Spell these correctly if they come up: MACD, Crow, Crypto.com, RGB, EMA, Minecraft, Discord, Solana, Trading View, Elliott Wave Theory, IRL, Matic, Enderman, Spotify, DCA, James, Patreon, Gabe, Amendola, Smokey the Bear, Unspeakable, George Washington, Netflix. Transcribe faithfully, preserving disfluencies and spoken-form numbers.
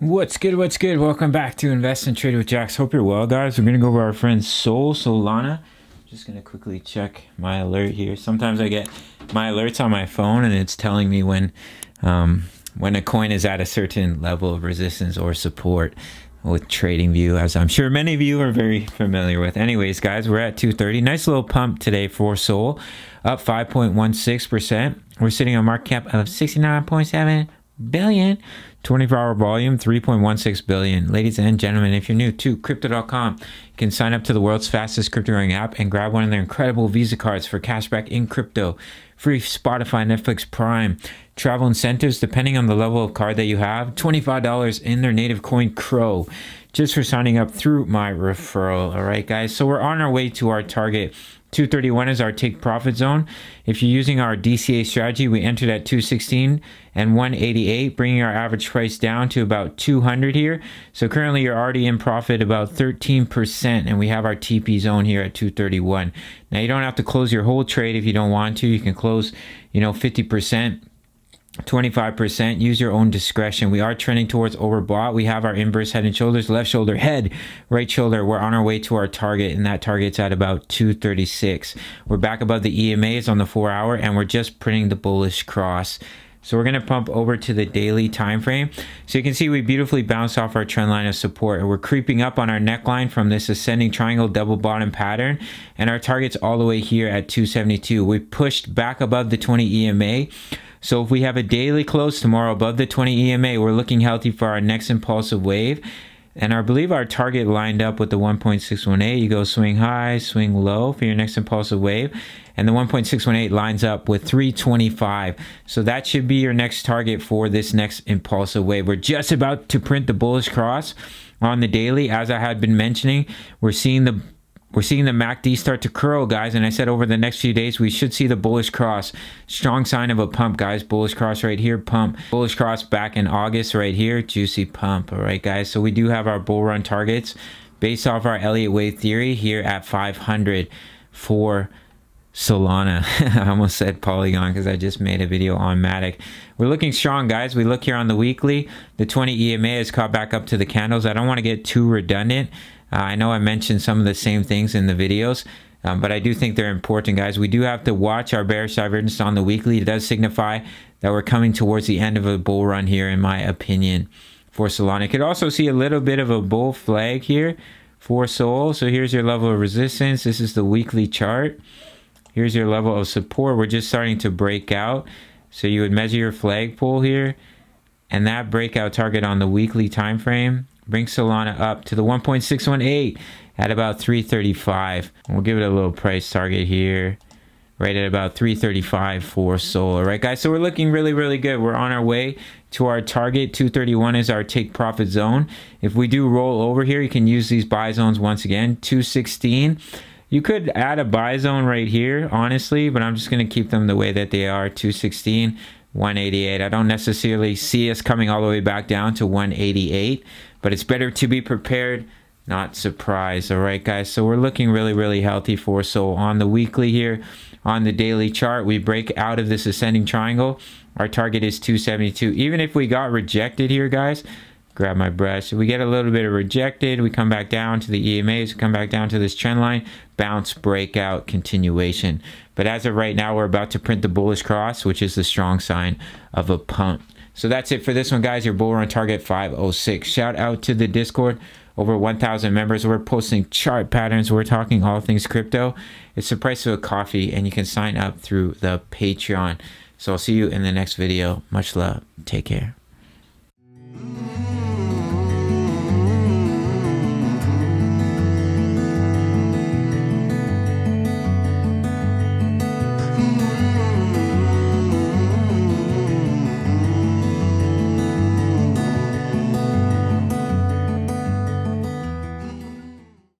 What's good, what's good? Welcome back to Invest and Trade with Jax. Hope you're well, guys. We're gonna go over our friend Sol Solana. Just gonna quickly check my alert here. Sometimes I get my alerts on my phone and it's telling me when um, when a coin is at a certain level of resistance or support with Trading View, as I'm sure many of you are very familiar with. Anyways, guys, we're at two thirty. Nice little pump today for Sol, up five point one six percent. We're sitting on market cap of sixty-nine point seven billion. twenty-four hour volume, three point one six billion. Ladies and gentlemen, if you're new to Crypto dot com, you can sign up to the world's fastest crypto growing app and grab one of their incredible Visa cards for cashback in crypto, free Spotify, Netflix, Prime, travel incentives depending on the level of card that you have, twenty-five dollars in their native coin Crow, just for signing up through my referral. All right, guys, so we're on our way to our target. two thirty-one is our take profit zone. If you're using our D C A strategy, we entered at two sixteen and one eighty-eight, bringing our average price down to about two hundred here. So currently you're already in profit about thirteen percent, and we have our T P zone here at two thirty-one. Now you don't have to close your whole trade if you don't want to. You can close, you know, fifty percent. twenty-five percent, use your own discretion. We are trending towards overbought. We have our inverse head and shoulders, left shoulder, head, right shoulder. We're on our way to our target, and that target's at about two thirty-six. We're back above the E M As on the four hour, and we're just printing the bullish cross. So we're gonna pump over to the daily time frame. So you can see we beautifully bounced off our trend line of support, and we're creeping up on our neckline from this ascending triangle double bottom pattern, and our target's all the way here at two seventy-two. We pushed back above the twenty E M A. So if we have a daily close tomorrow above the twenty E M A, we're looking healthy for our next impulsive wave. And I believe our target lined up with the one point six one eight. You go swing high, swing low for your next impulsive wave. And the one point six one eight lines up with three twenty-five. So that should be your next target for this next impulsive wave. We're just about to print the bullish cross on the daily. As I had been mentioning, we're seeing the We're seeing the M A C D start to curl, guys, and I said over the next few days we should see the bullish cross. Strong sign of a pump, guys. Bullish cross right here, pump. Bullish cross back in August right here, juicy pump. All right, guys, so we do have our bull run targets based off our Elliott Wave Theory here at five hundred for Solana. I almost said Polygon because I just made a video on Matic. We're looking strong, guys. We look here on the weekly. The twenty E M A is caught back up to the candles. I don't want to get too redundant. Uh, I know I mentioned some of the same things in the videos, um, but I do think they're important, guys. We do have to watch our bearish divergence on the weekly. It does signify that we're coming towards the end of a bull run here, in my opinion, for Solana. You could also see a little bit of a bull flag here for Sol. So here's your level of resistance. This is the weekly chart. Here's your level of support. We're just starting to break out. So you would measure your flagpole here, and that breakout target on the weekly time frame brings Solana up to the one point six one eight at about three thirty-five. We'll give it a little price target here, right at about three thirty-five for Sol. All right, guys, so we're looking really, really good. We're on our way to our target. two thirty-one is our take profit zone. If we do roll over here, you can use these buy zones once again. two sixteen. You could add a buy zone right here, honestly, but I'm just gonna keep them the way that they are, two sixteen, one eighty-eight. I don't necessarily see us coming all the way back down to one eighty-eight, but it's better to be prepared, not surprised. All right, guys, so we're looking really, really healthy for Sol on the weekly here. On the daily chart, we break out of this ascending triangle. Our target is two seventy-two. Even if we got rejected here, guys, grab my brush. We get a little bit of rejected. We come back down to the E M As. We come back down to this trend line. Bounce, breakout, continuation. But as of right now, we're about to print the bullish cross, which is the strong sign of a pump. So that's it for this one, guys. Your bull run target five oh six. Shout out to the Discord. Over one thousand members. We're posting chart patterns. We're talking all things crypto. It's the price of a coffee, and you can sign up through the Patreon. So I'll see you in the next video. Much love. Take care.